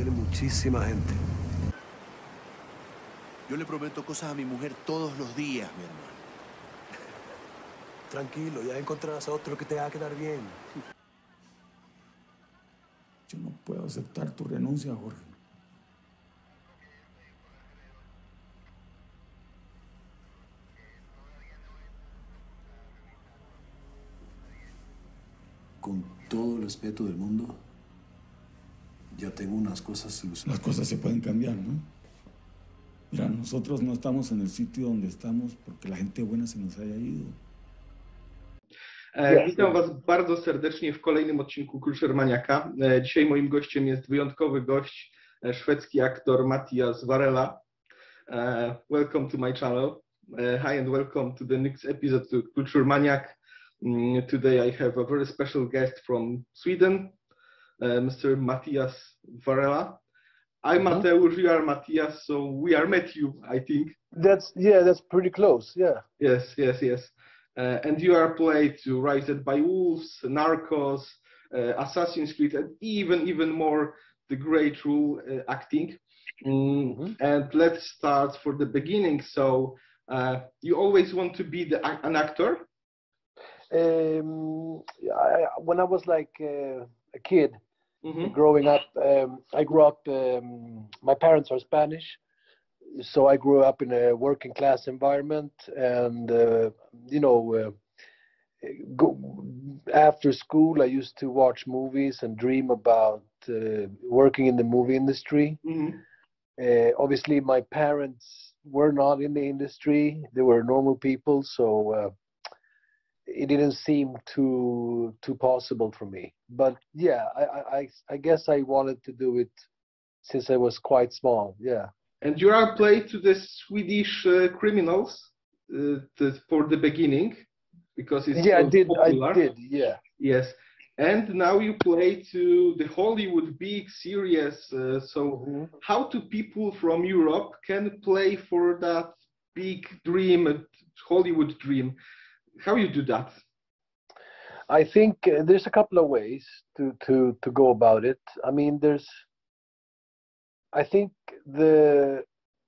viene muchísima gente. Yo le prometo cosas a mi mujer todos los días, mi hermano. Tranquilo, ya encontrarás a otro que te va a quedar bien. Yo no puedo aceptar tu renuncia, Jorge. Con todo el respeto del mundo, ya tengo unas cosas solucionadas. Las cosas se pueden cambiar, ¿no? Mira, nosotros no estamos en el sitio donde estamos porque la gente buena se nos haya ido. Witam Was bardzo serdecznie w kolejnym odcinku Kultur Maniaka. Dzisiaj moim gościem jest wyjątkowy gość, szwedzki aktor Matías Varela. Welcome to my channel. Hi and welcome to the next episode of Kultur Maniak. Today I have a very special guest from Sweden, Mr. Matías Varela. I'm Mateusz, you are Matías, so we are met you, I think. That's pretty close, yeah. Yes. And you are played to Raised by Wolves, Narcos, Assassin's Creed, and even more the great role acting. And let's start for the beginning. So you always want to be an actor? When I was like a kid, growing up, my parents are Spanish. So I grew up in a working class environment, and after school I used to watch movies and dream about working in the movie industry. Obviously my parents were not in the industry, they were normal people, so it didn't seem too possible for me. But yeah, I guess I wanted to do it since I was quite small, yeah. And you are played to the Swedish criminals for the beginning, because it's popular. I did. Yes, and now you play to the Hollywood big series. How do people from Europe can play for that big dream, Hollywood dream? How you do that? I think there's a couple of ways to go about it. I mean, I think the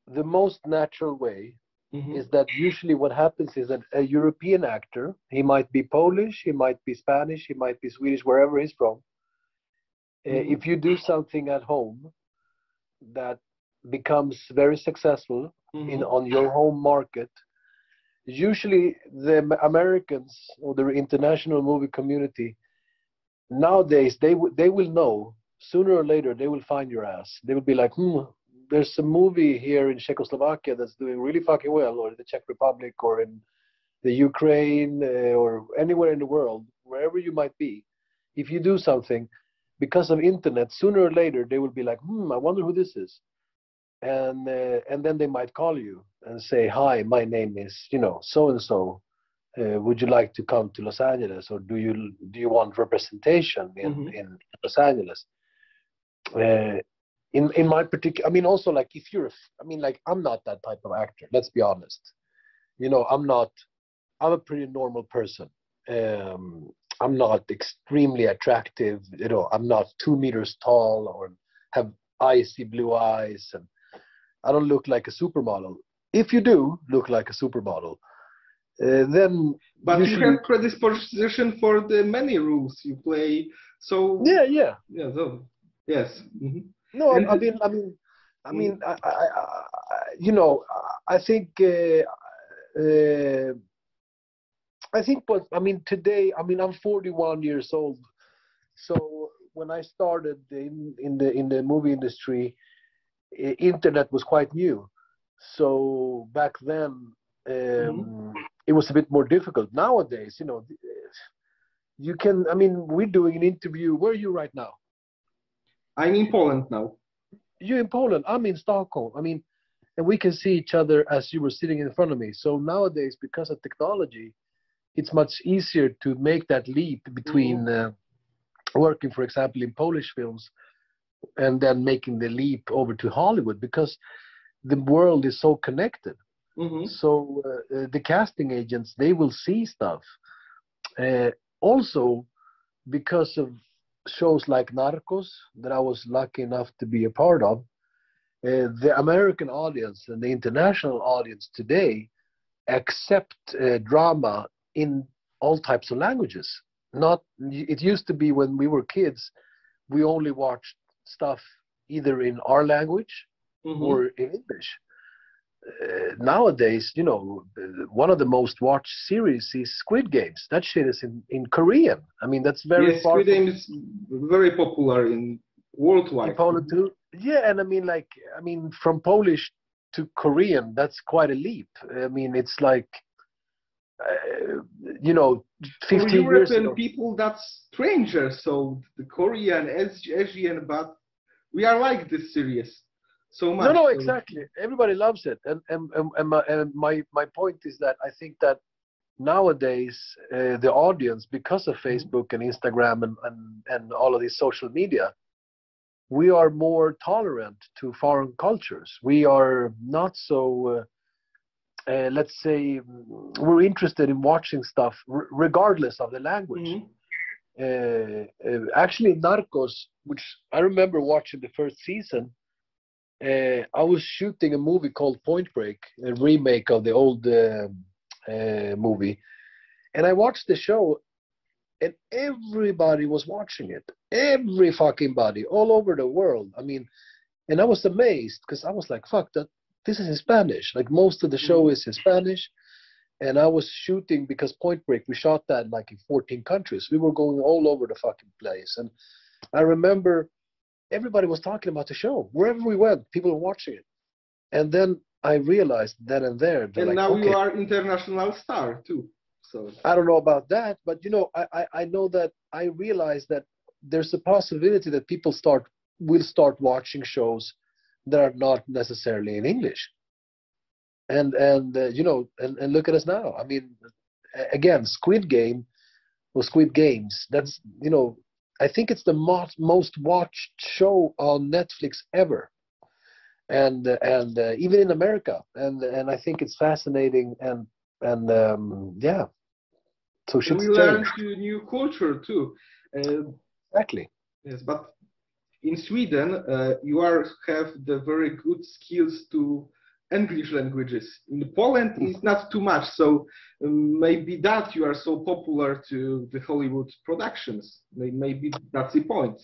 most natural way is that usually what happens is that a European actor, he might be Polish, he might be Spanish, he might be Swedish, wherever he's from. If you do something at home that becomes very successful on your home market, usually the Americans or the international movie community, nowadays, they will know. Sooner or later, they will find your ass. They will be like, there's a movie here in Czechoslovakia that's doing really fucking well, or the Czech Republic, or in the Ukraine, or anywhere in the world, wherever you might be. If you do something, because of internet, sooner or later, they will be like, I wonder who this is. And then they might call you and say, hi, my name is, so-and-so. Would you like to come to Los Angeles, or do you want representation in Los Angeles? In my particular, also like if you're, I'm not that type of actor. Let's be honest. I'm a pretty normal person. I'm not extremely attractive. I'm not 2 meters tall or have icy blue eyes, and I don't look like a supermodel. If you do look like a supermodel, but you have predisposition for the many roles you play. So yeah. So. Yes. No, I think today, I'm 41 years old. So when I started in the movie industry, internet was quite new. So back then, it was a bit more difficult. Nowadays, you can, we're doing an interview. Where are you right now? I'm in Poland now. You're in Poland. I'm in Stockholm. And we can see each other as you were sitting in front of me. So nowadays, because of technology, it's much easier to make that leap between working, for example, in Polish films and then making the leap over to Hollywood, because the world is so connected. So the casting agents, they will see stuff. Also, because of shows like Narcos that I was lucky enough to be a part of, the American audience and the international audience today accept drama in all types of languages. Not, it used to be when we were kids, we only watched stuff either in our language mm-hmm. or in English. Nowadays, you know, one of the most watched series is Squid Games. That shit is in Korean. I mean, that's very yes, far. Squid Game is very popular in worldwide. In Poland too. Yeah, and I mean, like, I mean, from Polish to Korean, that's quite a leap. I mean, it's like, you know, 15 years ago. For European people, that's stranger. So the Korean, Asian, but we are like this series. So much. No, exactly. Everybody loves it, and my point is that I think that nowadays the audience, because of Facebook and Instagram and all of these social media, we are more tolerant to foreign cultures. We are not so, let's say, we're interested in watching stuff regardless of the language. Mm-hmm. Actually, Narcos, which I remember watching the first season. I was shooting a movie called Point Break, a remake of the old movie. And I watched the show, and everybody was watching it. Every fucking body, all over the world. I mean, and I was amazed, because I was like, fuck, this is in Spanish. Like, most of the show is in Spanish. And I was shooting, because Point Break, we shot that like in 14 countries. We were going all over the fucking place. And I remember... everybody was talking about the show. Wherever we went, people were watching it. And then I realized then and there. And like, now okay, you are international star too. So I don't know about that, but you know, I know that I realized that there's a possibility that people will start watching shows that are not necessarily in English. And you know, and look at us now. I mean, again, Squid Game or Squid Games. That's, you know, I think it's the most watched show on Netflix ever, and even in America, and I think it's fascinating, and yeah. So we learn new culture too. Exactly. Yes, but in Sweden, you have the very good skills to English languages. In Poland, it's not too much, so maybe that you are so popular to the Hollywood productions. Maybe that's the point.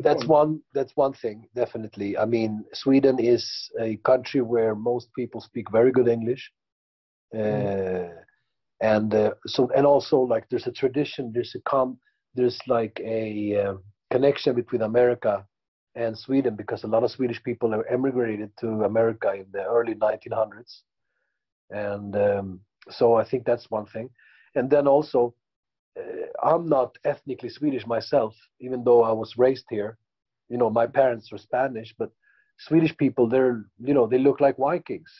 That's one thing, definitely. I mean, Sweden is a country where most people speak very good English, and also like there's a tradition, there's like a connection between America and Sweden, because a lot of Swedish people have emigrated to America in the early 1900s. And so I think that's one thing. And then also, I'm not ethnically Swedish myself, even though I was raised here. You know, my parents were Spanish, but Swedish people, they're, you know, they look like Vikings.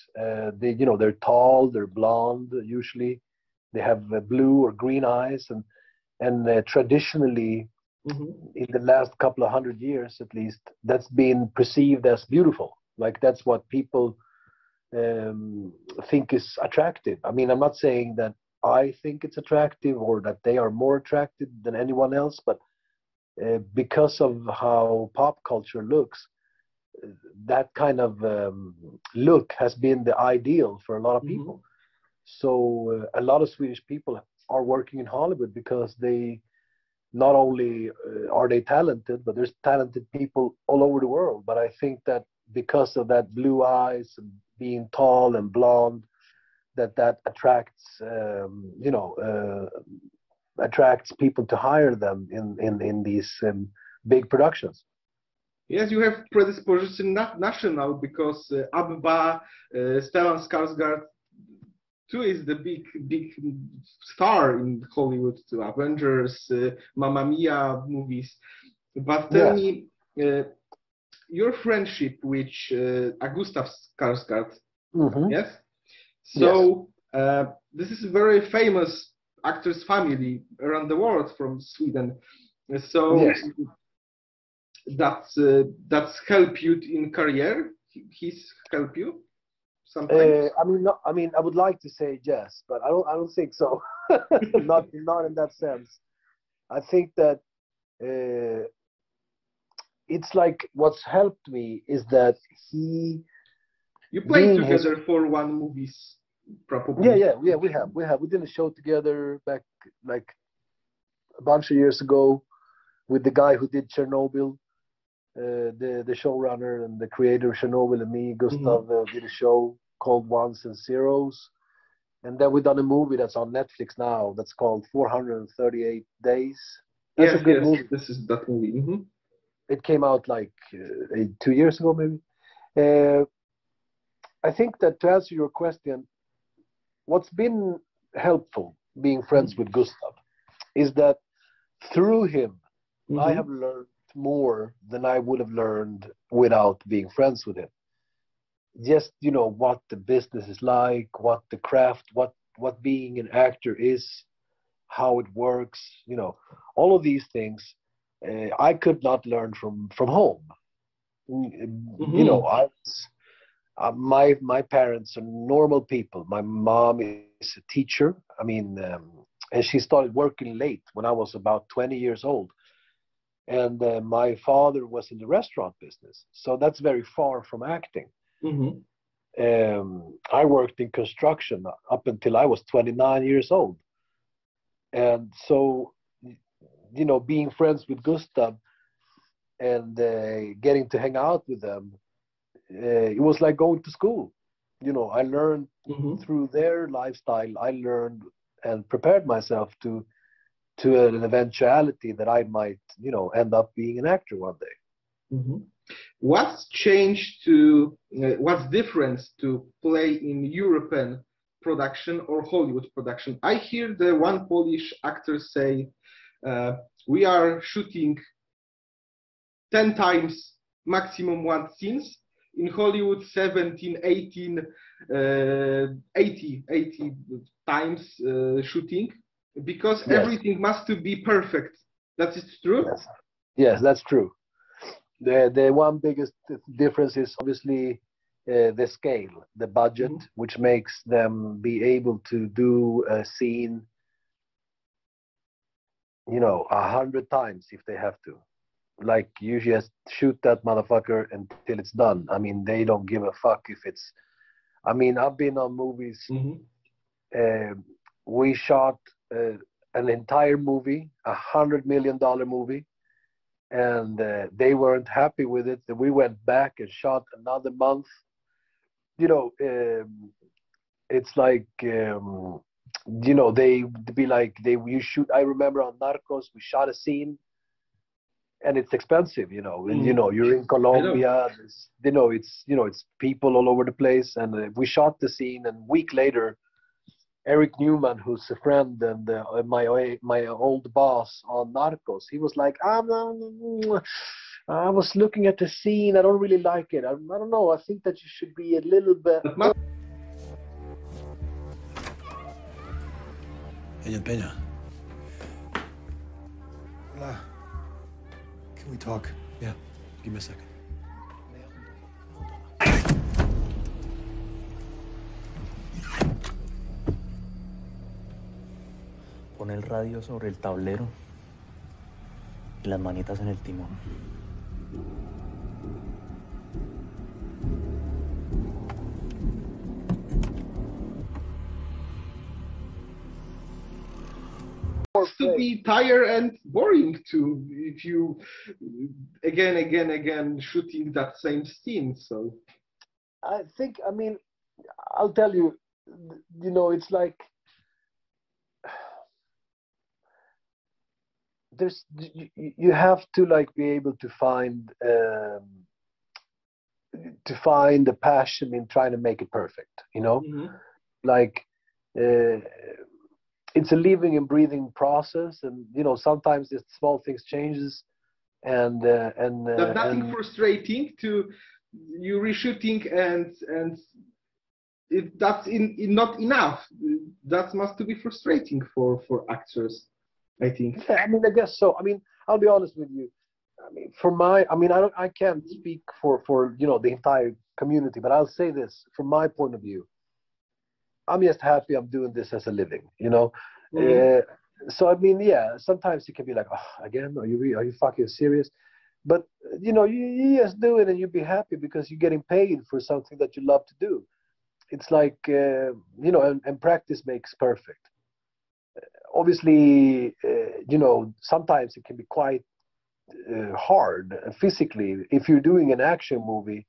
They, you know, they're tall, they're blonde, usually. They have blue or green eyes, and traditionally, mm-hmm. in the last couple of hundred years, at least, that's been perceived as beautiful. Like, that's what people think is attractive. I mean, I'm not saying that I think it's attractive or that they are more attractive than anyone else, but because of how pop culture looks, that kind of look has been the ideal for a lot of people. Mm-hmm. So a lot of Swedish people are working in Hollywood because they... not only are they talented, but there's talented people all over the world. But I think that because of that blue eyes and being tall and blonde, that attracts you know, attracts people to hire them in these big productions. Yes, you have predisposition not national, because Abba, Stellan Skarsgård too is the big star in Hollywood, to Avengers, Mamma Mia movies. But tell me, your friendship with Gustav Skarsgård, mm-hmm. yes? So yes. This is a very famous actor's family around the world from Sweden. So yes. That's helped you in career? He's helped you? I would like to say yes, but I don't think so. Not in that sense. I think that it's like what's helped me is that he... You played together for one movies, probably. Yeah, we have. We did a show together back like a bunch of years ago with the guy who did Chernobyl, the showrunner and the creator of Chernobyl, and me, Gustav, did a show called Ones and Zeros. And then we done a movie that's on Netflix now that's called 438 Days. That's a good movie. This is that movie. Mm-hmm. It came out like 2 years ago, maybe. I think that to answer your question, what's been helpful being friends with Gustav is that through him, I have learned more than I would have learned without being friends with him. Just, you know, what the business is like, what the craft, what being an actor is, how it works, you know, all of these things I could not learn from home. You know, my parents are normal people. My mom is a teacher. I mean, and she started working late when I was about 20 years old. And my father was in the restaurant business. So that's very far from acting. I worked in construction up until I was 29 years old. And so, you know, being friends with Gustav and getting to hang out with them, it was like going to school. You know, I learned through their lifestyle, I learned and prepared myself to an eventuality that I might, you know, end up being an actor one day. What's changed to, what's difference to play in European production or Hollywood production? I hear the one Polish actor say, we are shooting 10 times maximum one scenes. In Hollywood, 17, 18, 80 times shooting, because everything must to be perfect. That is true? Yes, that's true. The one biggest difference is obviously the scale, the budget, which makes them be able to do a scene, you know, 100 times if they have to. Like, you just shoot that motherfucker until it's done. I mean, they don't give a fuck if it's... I mean, I've been on movies. We shot an entire movie, $100 million movie. And they weren't happy with it. We went back and shot another month. You know, it's like, you know, they'd be like, you shoot. I remember on Narcos, we shot a scene, and it's expensive, you know. And, you know, you're in Colombia. You know, it's people all over the place. And we shot the scene, and a week later, Eric Newman, who's a friend and my old boss on Narcos, he was like, I was looking at the scene. I don't really like it. I don't know. I think that you should be a little bit... Hey, Peña. Hola. Can we talk? Yeah. Give me a second. Pon el radio sobre el tablero y las manitas en el timón. To be tired and boring too, if you again shooting that same scene. So I think, I mean, I'll tell you, you know, it's like, you have to like be able to find the passion in trying to make it perfect, you know. Like it's a living and breathing process, and you know sometimes the small things changes, and there's nothing frustrating to you reshooting and if that's not enough, that must be frustrating for actors. I think. Yeah, I mean, I guess so. I mean, I'll be honest with you. I mean, I can't speak for you know the entire community, but I'll say this from my point of view. I'm just happy I'm doing this as a living. You know, So I mean, yeah, sometimes it can be like, oh, again, are you fucking serious? But you know, you just do it and you'll be happy because you're getting paid for something that you love to do. It's like, you know, and practice makes perfect. Obviously, you know, sometimes it can be quite hard physically. If you're doing an action movie,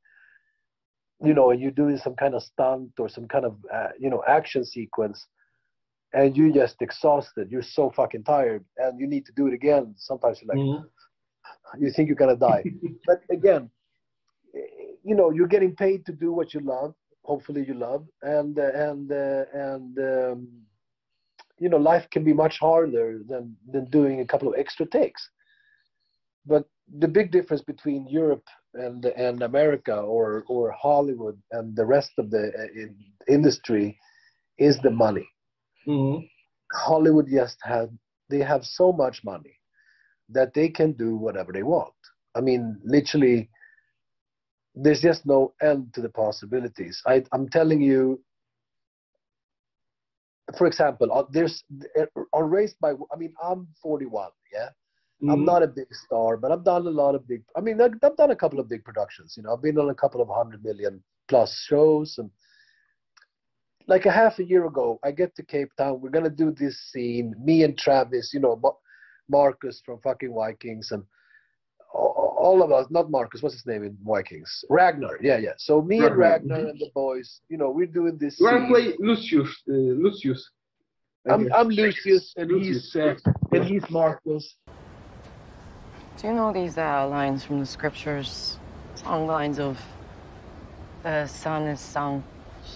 you know, and you're doing some kind of stunt or some kind of, you know, action sequence, and you're just exhausted, you're so fucking tired, and you need to do it again. Sometimes you're like, you think you're gonna die. But again, you know, you're getting paid to do what you love. Hopefully you love, and you know, life can be much harder than doing a couple of extra takes. But the big difference between Europe and America or Hollywood and the rest of the industry is the money. Mm-hmm. Hollywood just have so much money that they can do whatever they want. I mean, literally, there's just no end to the possibilities. I'm telling you, for example, there's on Raised by, I mean, I'm 41, yeah? Mm-hmm. I'm not a big star, but I've done a lot of big, I mean, I've done a couple of big productions, you know, I've been on a couple of 100 million plus shows. And like a half a year ago, I get to Cape Town, we're gonna do this scene, me and Travis, you know, Marcus from fucking Vikings, and all of us, not Marcus, what's his name in Vikings? Ragnar, yeah. So me and Ragnar and the boys, you know, we're doing this scene. You play Lucius. Lucius. I'm Lucius, and he's Marcus. Do you know these lines from the scriptures? Song lines of the sun is sunk,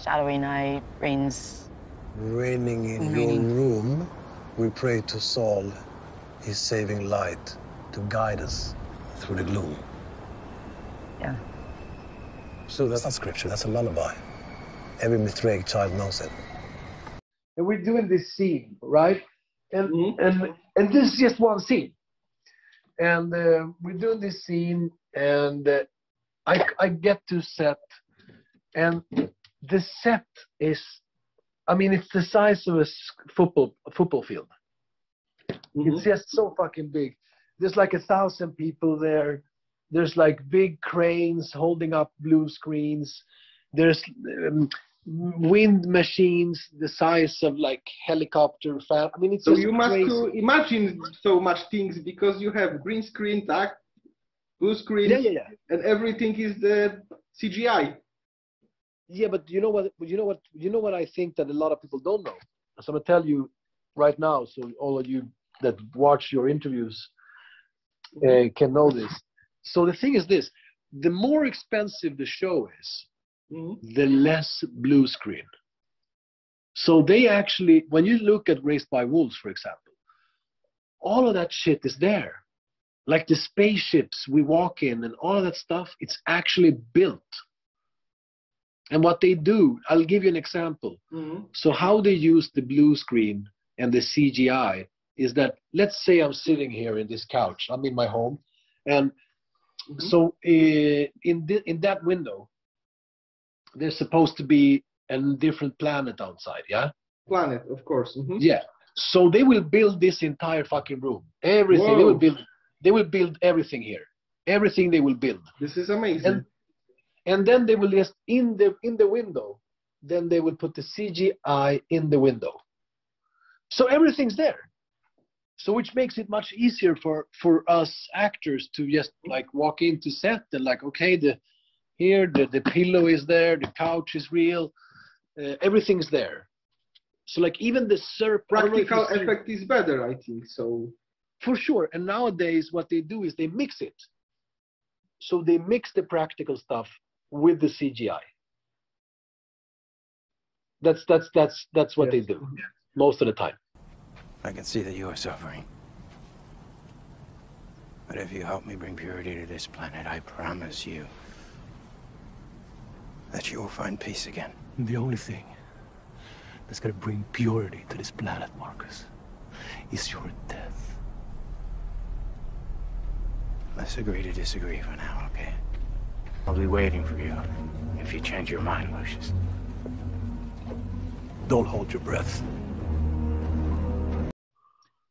shadowy night, rains. Raining in your room, we pray to Saul, his saving light, to guide us through the gloom. Yeah. So that's not scripture, that's a lullaby. Every Mithraic child knows it. And we're doing this scene, right? And and this is just one scene. And we're doing this scene, and I get to set, and the set is, I mean, it's the size of a football field. Mm-hmm. It's just so fucking big. There's like 1,000 people there. There's like big cranes holding up blue screens. There's wind machines the size of like helicopter. I mean, it's so you must imagine so much things because you have green screen, blue screen, and everything is the CGI. Yeah, but you know what? You know what I think that a lot of people don't know. So I'm gonna tell you right now, so all of you that watch your interviews can know this. So the thing is this: the more expensive the show is, the less blue screen. So they actually, when you look at Raised by Wolves, for example, all of that shit is there. Like the spaceships we walk in and all of that stuff, it's actually built. And what they do, I'll give you an example. So how they use the blue screen and the CGI is that, let's say I'm sitting here in this couch, I'm in my home, and so in that window, there's supposed to be a different planet outside, yeah? Planet, of course. Yeah, so they will build this entire fucking room. Everything, they will build everything here. Everything they will build. This is amazing. And then they will just, in the window, then they will put the CGI in the window. So everything's there. So which makes it much easier for us actors to just like walk into set and like, okay, the pillow is there, the couch is real, everything's there. So like even the practical effect is better, I think so. For sure. And nowadays what they do is they mix it. So they mix the practical stuff with the CGI. That's what they do most of the time. I can see that you are suffering. But if you help me bring purity to this planet, I promise you that you will find peace again. The only thing that's going to bring purity to this planet, Marcus, is your death. Let's agree to disagree for now, okay? I'll be waiting for you if you change your mind, Lucius. Don't hold your breath.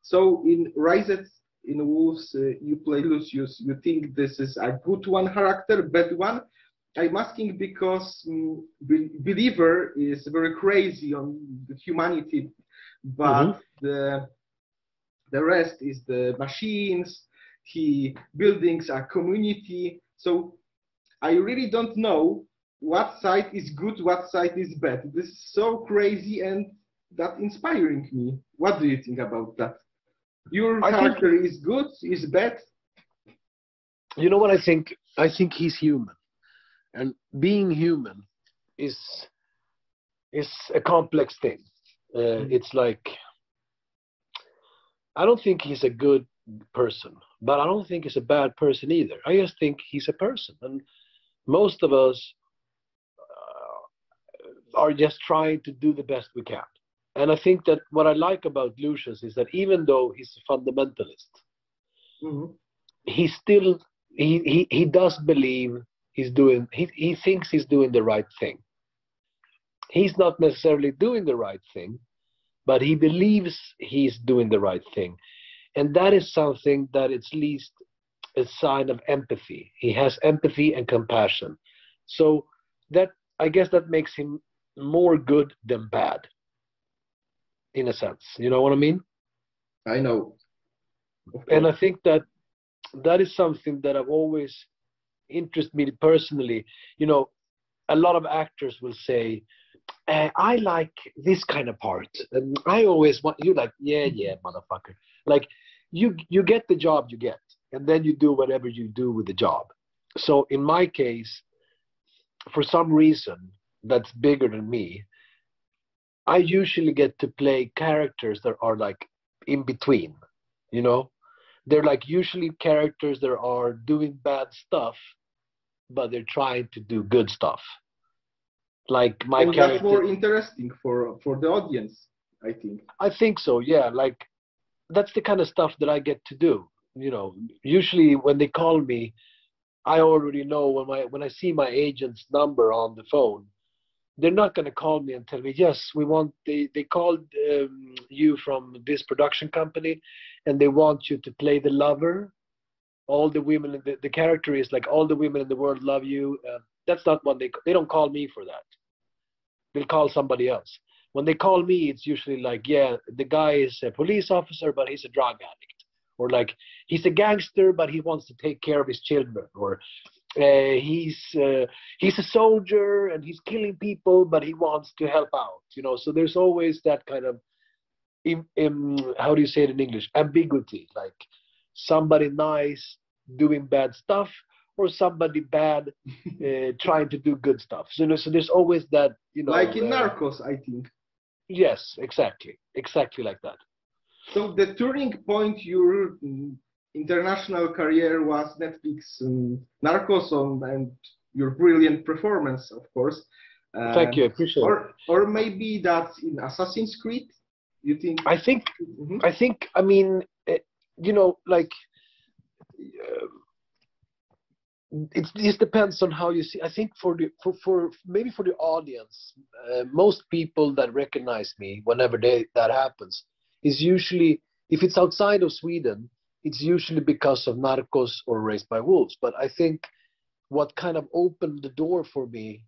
So in Raised in Wolves, you play Lucius. You think this is a good one character, bad one? I'm asking because Believer is very crazy on the humanity, but the rest is the machines. He buildings a community. So I really don't know what side is good, what side is bad. This is so crazy and that inspiring me. What do you think about that? Your character is good, is bad? You know what I think? I think he's human. And being human is a complex thing. It's like, I don't think he's a good person, but I don't think he's a bad person either. I just think he's a person. And most of us are just trying to do the best we can. And I think that what I like about Lucius is that even though he's a fundamentalist, he still, he does believe he's doing, he thinks he's doing the right thing. He's not necessarily doing the right thing, but he believes he's doing the right thing. And that is something that is at least a sign of empathy. He has empathy and compassion. So that, I guess that makes him more good than bad, in a sense. You know what I mean? I know. And I think that that is something that I've always interested me personally. You know, a lot of actors will say, I like this kind of part. And I always want, you like, yeah, yeah, motherfucker. Like, you get the job you get, and then you do whatever you do with the job. So in my case, for some reason that's bigger than me, I usually get to play characters that are like in between, you know? They're like usually characters that are doing bad stuff, but they're trying to do good stuff. Like my character... That's more interesting for the audience, I think. I think so, yeah. Like, that's the kind of stuff that I get to do, you know? Usually when they call me, I already know when I see my agent's number on the phone, they're not going to call me and tell me, yes, we want, they called you from this production company and they want you to play the lover. All the women, the character is like, all the women in the world love you. That's not what they don't call me for that. They'll call somebody else. When they call me, it's usually like, yeah, the guy is a police officer, but he's a drug addict. Or like, he's a gangster, but he wants to take care of his children. Or he's a soldier, and he's killing people, but he wants to help out, you know? So there's always that kind of, how do you say it in English? Ambiguity, like somebody nice doing bad stuff, or somebody bad trying to do good stuff. So there's always that, you know. Like in Narcos, I think. Yes, exactly. Exactly like that. So the turning point your international career was Netflix Narcos and your brilliant performance, of course. Thank you, I appreciate it. Or maybe that's in Assassin's Creed, you think? I mean, you know, like, it just depends on how you see. I think for the audience, most people that recognize me, whenever that happens, is usually, if it's outside of Sweden, it's usually because of Narcos or Raised by Wolves. But I think what kind of opened the door for me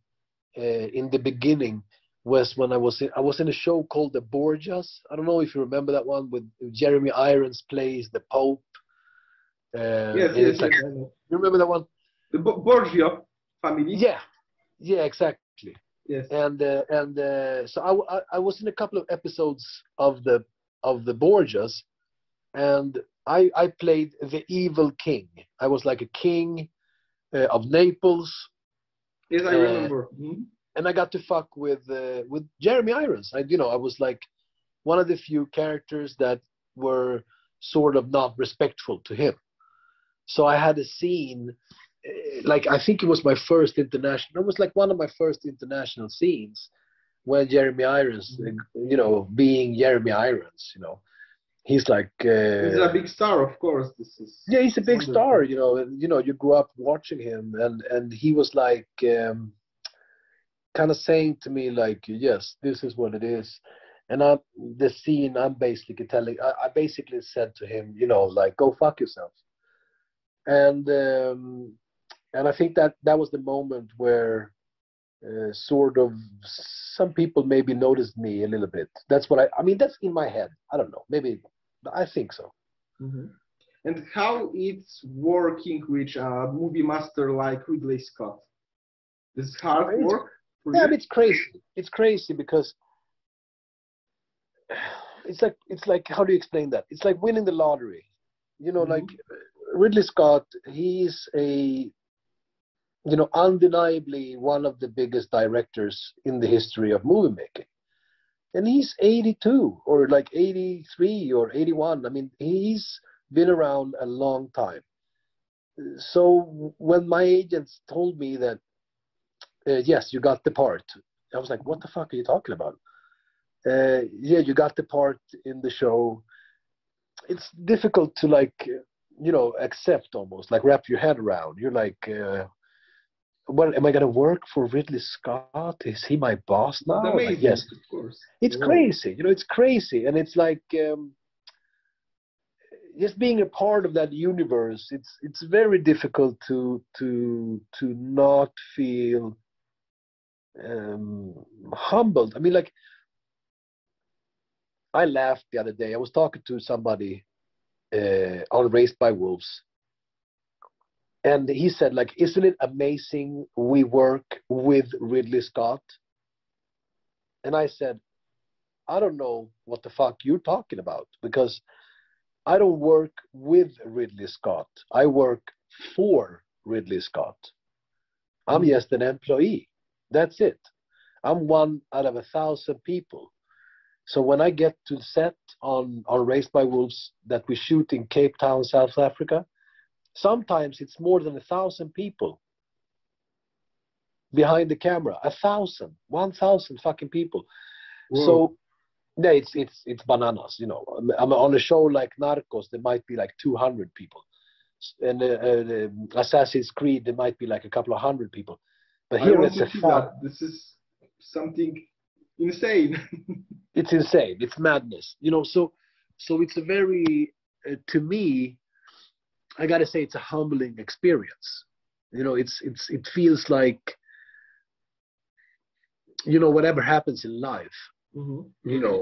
in the beginning was when I was in a show called The Borgias. I don't know if you remember that one, with Jeremy Irons plays the Pope. Yes. Like, you remember that one? The Borgia family. Yeah, yeah, exactly. Yes. And so I was in a couple of episodes of the Borgias, and I played the evil king. I was like a king of Naples. Yes, I remember. And I got to fuck with Jeremy Irons. I was like one of the few characters that were sort of not respectful to him. So I had a scene, like I think it was my first international. It was like one of my first international scenes, when Jeremy Irons, you know, being Jeremy Irons, you know, he's like... he's a big star, of course. Yeah, he's a big star, you know, and, you know, you grew up watching him, and he was like, kind of saying to me, like, yes, this is what it is. And the scene, I'm basically telling, I basically said to him, you know, like, go fuck yourself. And I think that that was the moment where sort of some people maybe noticed me a little bit. That's what I mean, that's in my head. I don't know. Maybe, I think so. Mm-hmm. And how it's working with a movie master like Ridley Scott? It's hard work? Yeah, it's crazy. It's crazy because it's like how do you explain that? It's like winning the lottery. You know, mm-hmm. like Ridley Scott, he's a, you know, undeniably one of the biggest directors in the history of movie making. And he's 82 or like 83 or 81. I mean, he's been around a long time. So when my agents told me that, yes, you got the part, I was like, what the fuck are you talking about? Yeah, you got the part in the show. It's difficult to, like, you know, accept almost, like wrap your head around. You're like, well, am I going to work for Ridley Scott? Is he my boss now? Amazing, like, yes, of course. It's crazy, you know, it's crazy. And it's like, just being a part of that universe, it's very difficult to not feel humbled. I mean, like, I laughed the other day. I was talking to somebody on Raised by Wolves, and he said, like, isn't it amazing we work with Ridley Scott? And I said, I don't know what the fuck you're talking about, because I don't work with Ridley Scott. I work for Ridley Scott. I'm just an employee. That's it. I'm one out of 1,000 people. So when I get to set on Raised by Wolves that we shoot in Cape Town, South Africa, sometimes it's more than 1,000 people behind the camera. 1,000 fucking people. Whoa. So no, it's bananas, you know. I'm on a show like Narcos, there might be like 200 people. And Assassin's Creed, there might be like a couple of hundred people. But here it's a fun. This is something insane. It's insane. It's madness, you know. So it's a very, to me, I gotta say, it's a humbling experience. You know, it feels like, you know, whatever happens in life. Mm-hmm. You know,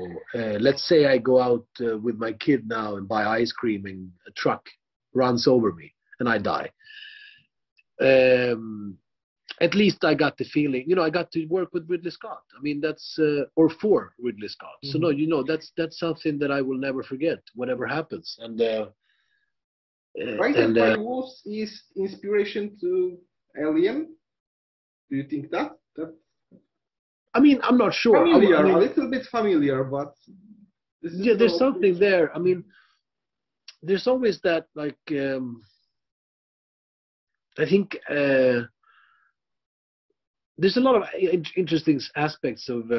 let's say I go out with my kid now and buy ice cream, and a truck runs over me and I die. At least I got the feeling, you know, I got to work with Ridley Scott. I mean, that's or for Ridley Scott. Mm-hmm. So no, you know, that's something that I will never forget, whatever happens. And Raised by Wolves is inspiration to Alien. Do you think that? I mean, I'm not sure. Familiar, I mean, a little bit familiar, but yeah, there's something there. I mean, there's always that, like, I think there's a lot of interesting aspects of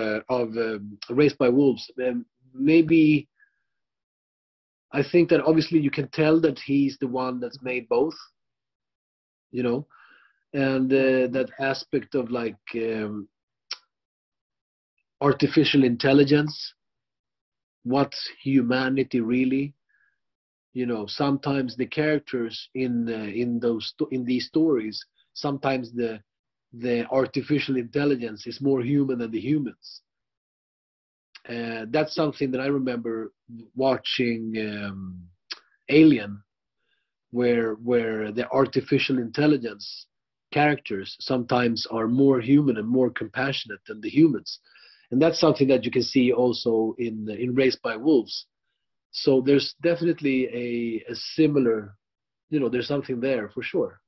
Raised by Wolves. Maybe I think that obviously you can tell that he's the one that's made both, you know, and that aspect of, like, artificial intelligence, what's humanity really? You know, sometimes the characters in these stories, sometimes the artificial intelligence is more human than the humans. That's something that I remember watching Alien, where the artificial intelligence characters sometimes are more human and more compassionate than the humans. And that's something that you can see also in Raised by Wolves. So there's definitely a similar, you know, there's something there for sure.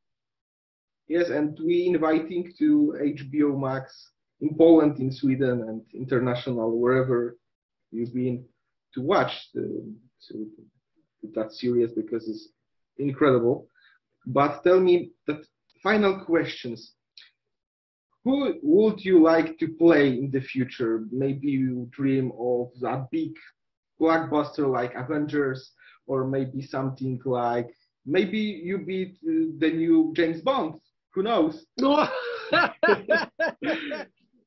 Yes, and we inviting to HBO Max in Poland, in Sweden, and international, wherever you've been, to watch that series, because it's incredible. But tell me the final questions. Who would you like to play in the future? Maybe you dream of a big blockbuster like Avengers, or maybe something like, maybe you beat the new James Bond. Who knows? That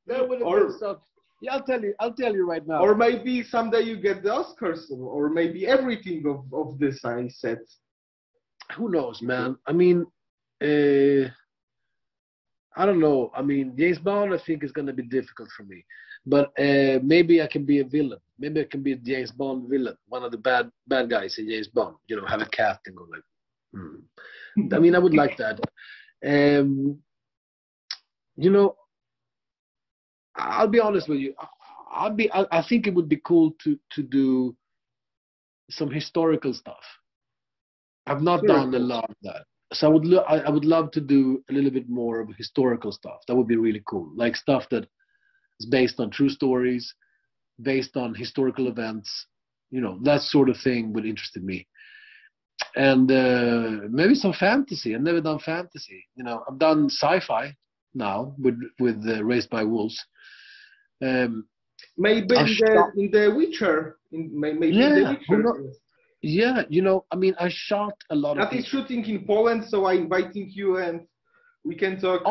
would have been Yeah, I'll tell you right now. Or maybe someday you get the Oscars, or maybe everything of this I said. Who knows, man? I mean, I don't know. I mean, James Bond, I think, is going to be difficult for me. But maybe I can be a villain. Maybe I can be a James Bond villain, one of the bad guys in James Bond. You know, have a cat and go like, I mean, I would like that. You know, I'll be honest with you. I think it would be cool to do some historical stuff. I've not done a lot of that. So I would love to do a little bit more of historical stuff. That would be really cool. Like stuff that is based on true stories, based on historical events, you know, that sort of thing would interest me. And maybe some fantasy. I've never done fantasy. You know, I've done sci-fi now with Raised by Wolves. Maybe in The Witcher. The Witcher. Yeah, you know, I mean, I shot a lot of things. That is shooting in Poland, so I'm inviting you and we can talk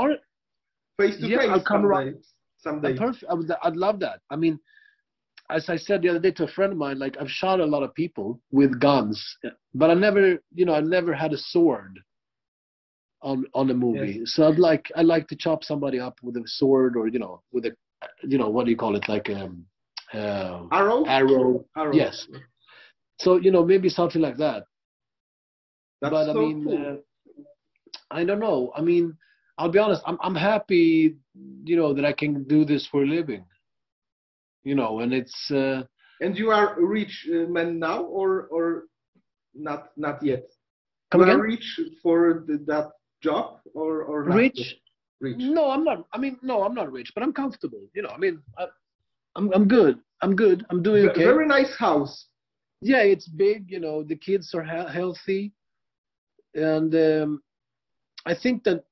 face-to-face I'll come around someday. Perfect. I'd love that. I mean, as I said the other day to a friend of mine, like, I've shot a lot of people with guns, but I never had a sword on a movie. Yes. So I'd like to chop somebody up with a sword, or, you know, with a, you know, what do you call it? Like arrow. Yes. So, you know, maybe something like that. But I mean, cool. I don't know. I mean, I'll be honest. I'm happy, you know, that I can do this for a living. You know, and it's. And you are a rich man now, or not yet? You are rich for that job, or not? Rich? No, I'm not. I mean, no, I'm not rich, but I'm comfortable. You know, I mean, I'm good. I'm good. I'm doing okay. Very nice house. Yeah, it's big, you know, the kids are healthy. And I think that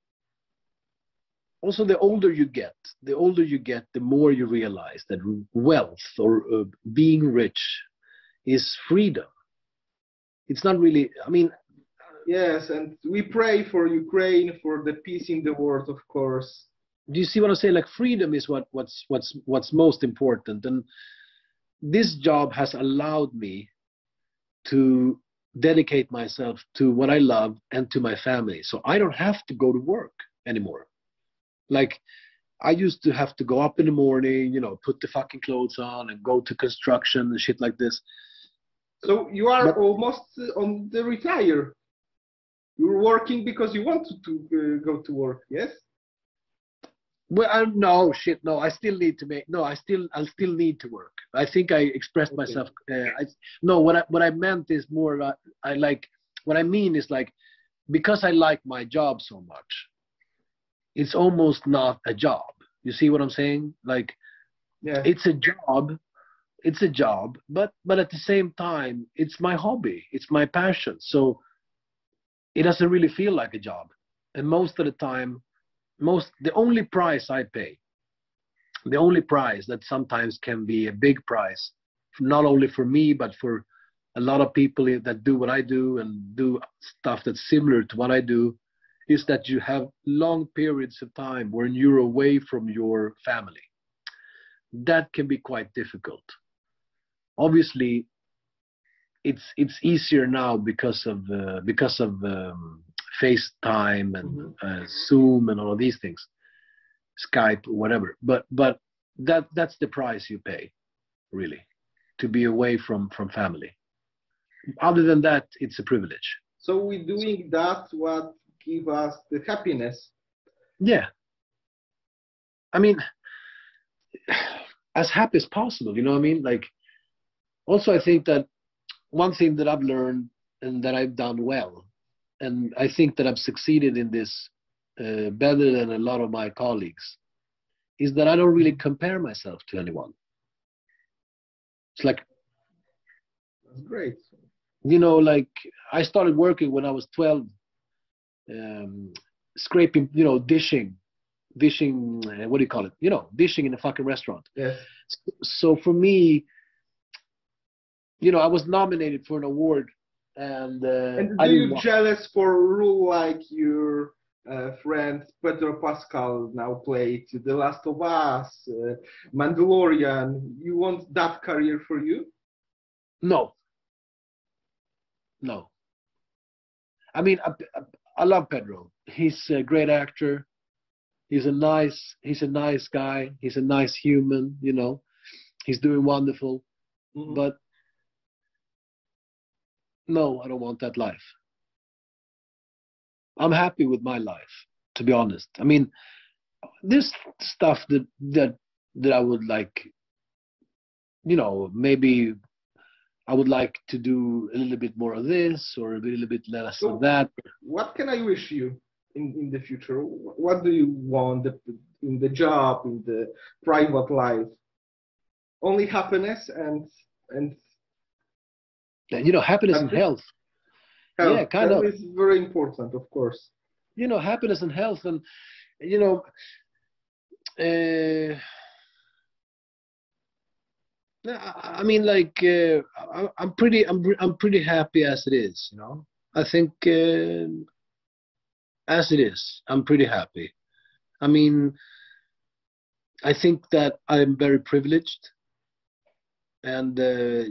also the older you get, the more you realize that wealth or being rich is freedom. It's not really, I mean... Yes, and we pray for Ukraine, for the peace in the world, of course. Do you see what I say? Like, freedom is what's most important. And this job has allowed me to dedicate myself to what I love and to my family. So I don't have to go to work anymore. Like, I used to have to go up in the morning, you know, put the fucking clothes on and go to construction and shit like this. So you are almost on the retire. You're working because you want to go to work, yes? Well, I still need to work. I think I expressed myself. What I mean is because I like my job so much, it's almost not a job. You see what I'm saying? Like, yeah, it's a job, but at the same time, it's my hobby, it's my passion. So it doesn't really feel like a job. And most of the time, the only price I pay, the only price that sometimes can be a big price, not only for me, but for a lot of people that do what I do and do stuff that's similar to what I do, is that you have long periods of time when you're away from your family. That can be quite difficult. Obviously, it's easier now because of FaceTime and Zoom and all of these things, Skype, whatever. But that's the price you pay, really, to be away from family. Other than that, it's a privilege. So we're doing that what gives us the happiness. Yeah. I mean, as happy as possible, you know what I mean? Like, also I think that one thing that I've learned and that I've done well, and I think that I've succeeded in this better than a lot of my colleagues, is that I don't really compare myself to anyone. It's like, that's great. You know, like, I started working when I was 12, scraping, you know, dishing, what do you call it? You know, dishing in a fucking restaurant. Yeah. So for me, you know, I was nominated for an award. And are you jealous for a rule like your friend Pedro Pascal now played The Last of Us, Mandalorian. You want that career for you? No. No. I mean, I love Pedro. He's a great actor. He's a nice guy. He's a nice human, you know. He's doing wonderful. Mm-hmm. But no, I don't want that life. I'm happy with my life, to be honest. I mean, this stuff that I would like, you know, maybe I would like to do a little bit more of this or a little bit less of that. What can I wish you in the future? What do you want in the job, in the private life? Only happiness and you know, happiness and health. Yeah, kind of. It's very important, of course. You know, happiness and health, and you know, I mean, like, I'm pretty happy as it is. You know, I think as it is, I'm pretty happy. I mean, I think that I'm very privileged, and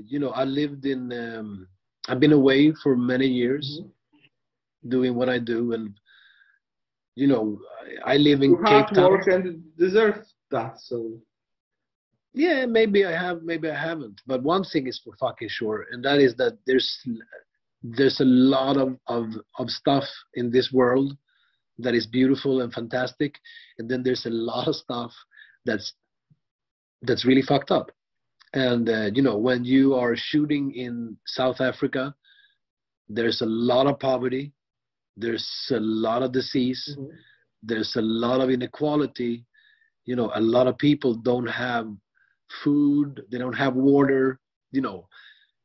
you know, I lived in. I've been away for many years, mm-hmm. doing what I do, and you know, I live in Cape Town. Work and deserve that, so yeah, maybe I have, maybe I haven't. But one thing is for fucking sure, and that is that there's a lot of stuff in this world that is beautiful and fantastic, and then there's a lot of stuff that's really fucked up. And, you know, when you are shooting in South Africa, there's a lot of poverty. There's a lot of disease. Mm-hmm. There's a lot of inequality. You know, a lot of people don't have food. They don't have water, you know.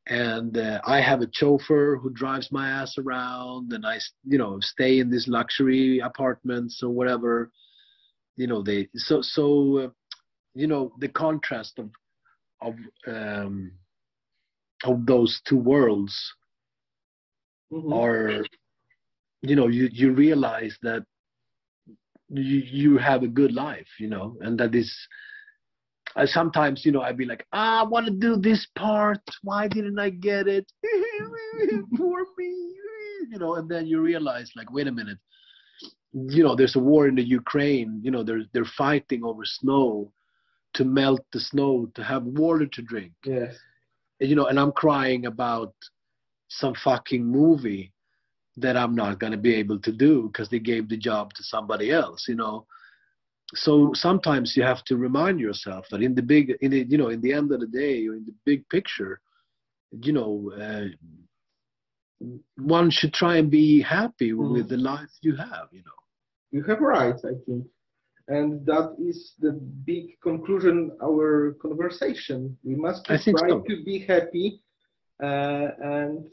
And I have a chauffeur who drives my ass around. And I, you know, stay in these luxury apartments or whatever. You know, you know, the contrast of those two worlds, mm-hmm. are, you know, you realize that you have a good life, you know, and that is, I sometimes, you know, I'd be like, I want to do this part, why didn't I get it? Poor me, you know. And then you realize, like, wait a minute, you know, there's a war in the Ukraine, you know, they're fighting over snow, to melt the snow, to have water to drink. Yes. You know, and I'm crying about some fucking movie that I'm not going to be able to do because they gave the job to somebody else, you know. So sometimes you have to remind yourself that you know, in the end of the day, or in the big picture, you know, one should try and be happy with the life you have, you know. You have rights, I think. And that is the big conclusion of our conversation. We must try to be happy and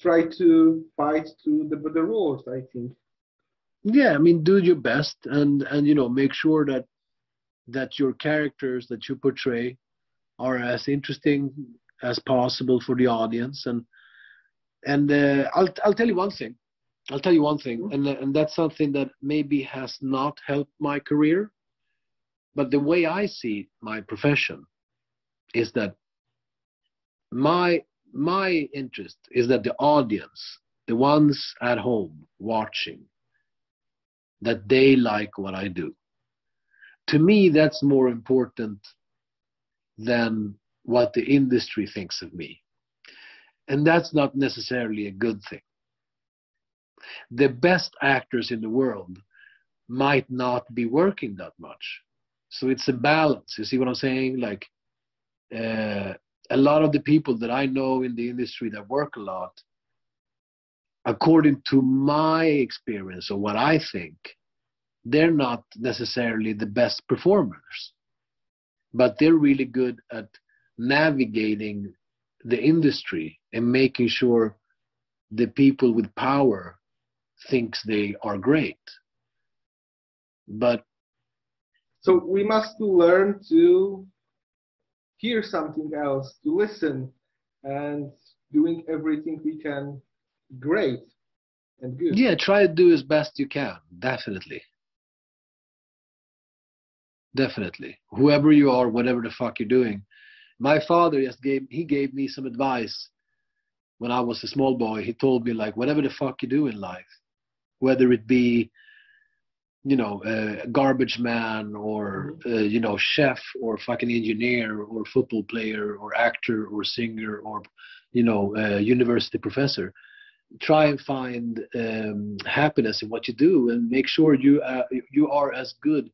try to fight to the better world, I think. Yeah, I mean, do your best and you know, make sure that your characters that you portray are as interesting as possible for the audience. And I'll tell you one thing. And that's something that maybe has not helped my career. But the way I see my profession is that my interest is that the audience, the ones at home watching, that they like what I do. To me, that's more important than what the industry thinks of me. And that's not necessarily a good thing. The best actors in the world might not be working that much. So it's a balance. You see what I'm saying? Like, a lot of the people that I know in the industry that work a lot, according to my experience or what I think, they're not necessarily the best performers, but they're really good at navigating the industry and making sure the people with power thinks they are great. But so we must learn to hear something else, to listen, and doing everything we can great. and good. Yeah, try to do as best you can, definitely. Definitely. Whoever you are, whatever the fuck you're doing. My father just gave me some advice when I was a small boy. He told me, like, whatever the fuck you do in life, whether it be, you know, a garbage man or, you know, chef or fucking engineer or football player or actor or singer or, you know, university professor, try and find happiness in what you do and make sure you, you are as good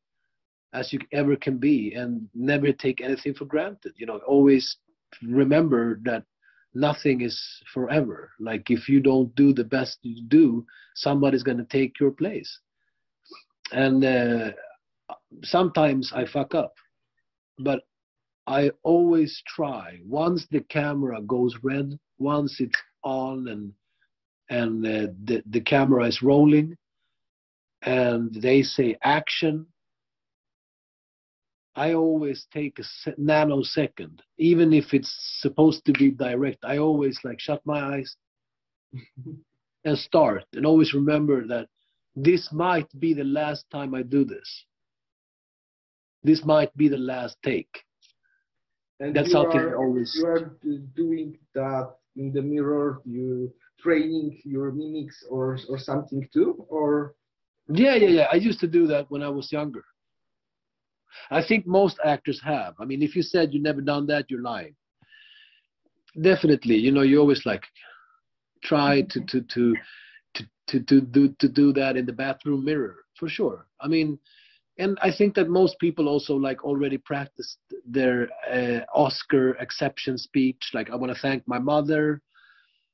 as you ever can be, and never take anything for granted. You know, always remember that nothing is forever. Like, if you don't do the best you do, somebody's going to take your place. And sometimes I fuck up, but I always try. Once the camera goes red, once it's on and the camera is rolling and they say action, I always take a nanosecond, even if it's supposed to be direct. I always like shut my eyes and start, and always remember that this might be the last time I do this. This might be the last take. And that's something I always... You are doing that in the mirror, you training your mimics or something too, or... Yeah. I used to do that when I was younger. I think most actors have. I mean, if you said you've never done that, you're lying. Definitely, you know, you always like try to do that in the bathroom mirror, for sure. I mean, and I think that most people also like already practiced their Oscar acceptance speech. Like, I want to thank my mother.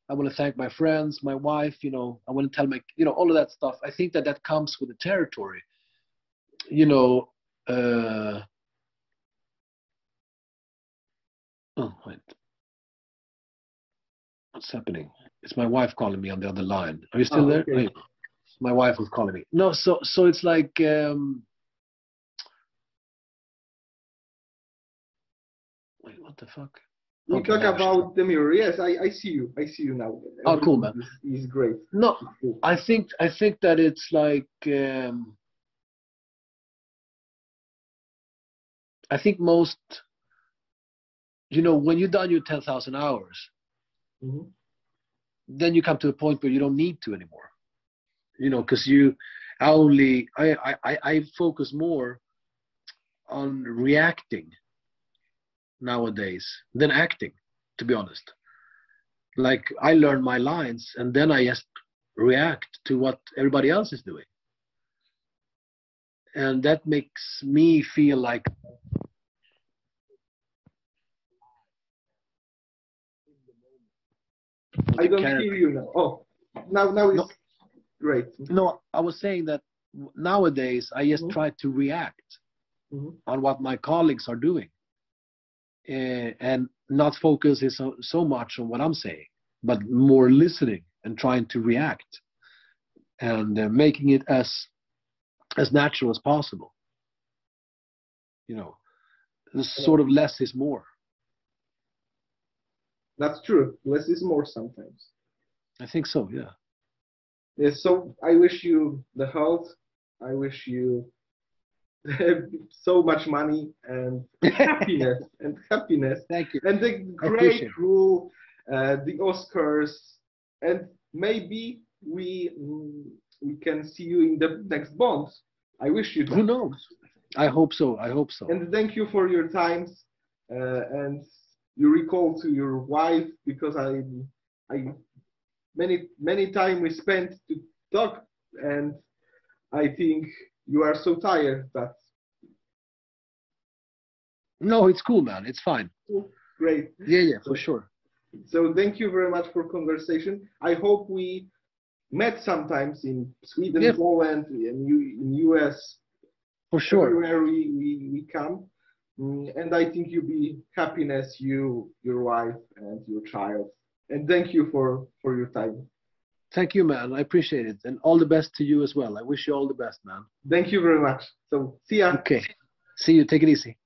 I want to thank my friends, my wife, you know, I want to tell my, you know, all of that stuff. I think that that comes with the territory, you know. Oh, wait. What's happening? It's my wife calling me on the other line. Are you still there? Okay. Wait. My wife was calling me. No, so it's like wait, what the fuck? You talk about the mirror. Yes, I see you. I see you now. Oh, cool, man. It's great. No, I think that it's like I think most, you know, when you've done your 10,000 hours, then you come to a point where you don't need to anymore, you know, because I focus more on reacting nowadays than acting, to be honest. Like, I learn my lines and then I just react to what everybody else is doing. And that makes me feel like I don't hear you now. Oh, now it's great. No, I was saying that nowadays I just try to react on what my colleagues are doing, and not focus so much on what I'm saying, but more listening and trying to react and making it as natural as possible. You know, sort of less is more. That's true. Less is more sometimes. I think so, yeah. Yeah, so I wish you the health. I wish you so much money and happiness. And happiness. Thank you. And the great rule, the Oscars, and maybe we can see you in the next Bond. I wish you that. Who knows? I hope so. I hope so. And thank you for your time. And you recall to your wife, because I many time we spent to talk, and I think you are so tired that. No, it's cool, man. It's fine. Oh, great. Yeah, for sure. So thank you very much for conversation. I hope we met sometimes in Sweden, Poland, and in US. For sure. Everywhere we come. And I think you'll be happiness, you, your wife, and your child. And thank you for your time. Thank you, man. I appreciate it. And all the best to you as well. I wish you all the best, man. Thank you very much. So, see ya. Okay. See you. Take it easy.